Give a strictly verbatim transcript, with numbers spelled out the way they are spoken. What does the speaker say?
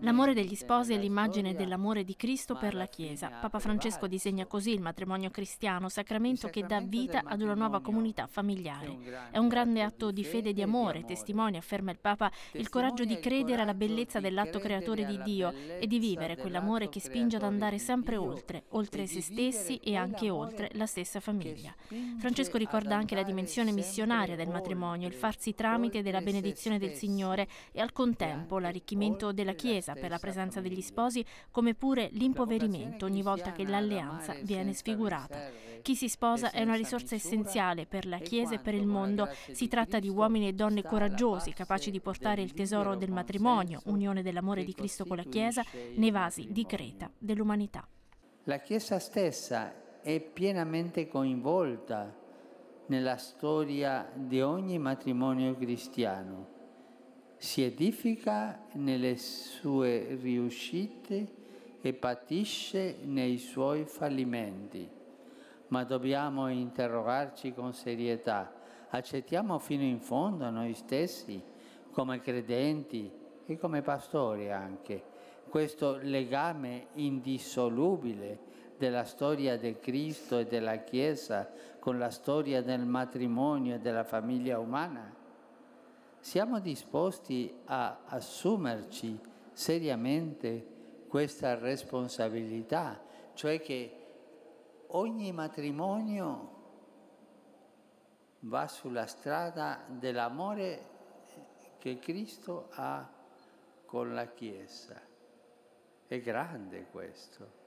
L'amore degli sposi è l'immagine dell'amore di Cristo per la Chiesa. Papa Francesco disegna così il matrimonio cristiano, sacramento che dà vita ad una nuova comunità familiare. È un grande atto di fede e di amore, testimonia, afferma il Papa, il coraggio di credere alla bellezza dell'atto creatore di Dio e di vivere quell'amore che spinge ad andare sempre oltre, oltre se stessi e anche oltre la stessa famiglia. Francesco ricorda anche la dimensione missionaria del matrimonio, il farsi tramite della benedizione del Signore e al contempo l'arricchimento della Chiesa per la presenza degli sposi, come pure l'impoverimento ogni volta che l'alleanza viene sfigurata. Chi si sposa è una risorsa essenziale per la Chiesa e per il mondo. Si tratta di uomini e donne coraggiosi, capaci di portare il tesoro del matrimonio, unione dell'amore di Cristo con la Chiesa, nei vasi di Creta dell'umanità. La Chiesa stessa è pienamente coinvolta nella storia di ogni matrimonio cristiano. Si edifica nelle sue riuscite e patisce nei suoi fallimenti. Ma dobbiamo interrogarci con serietà. Accettiamo fino in fondo noi stessi, come credenti e come pastori anche, questo legame indissolubile della storia di Cristo e della Chiesa con la storia del matrimonio e della famiglia umana? Siamo disposti a assumerci seriamente questa responsabilità, cioè che ogni matrimonio va sulla strada dell'amore che Cristo ha con la Chiesa. È grande questo.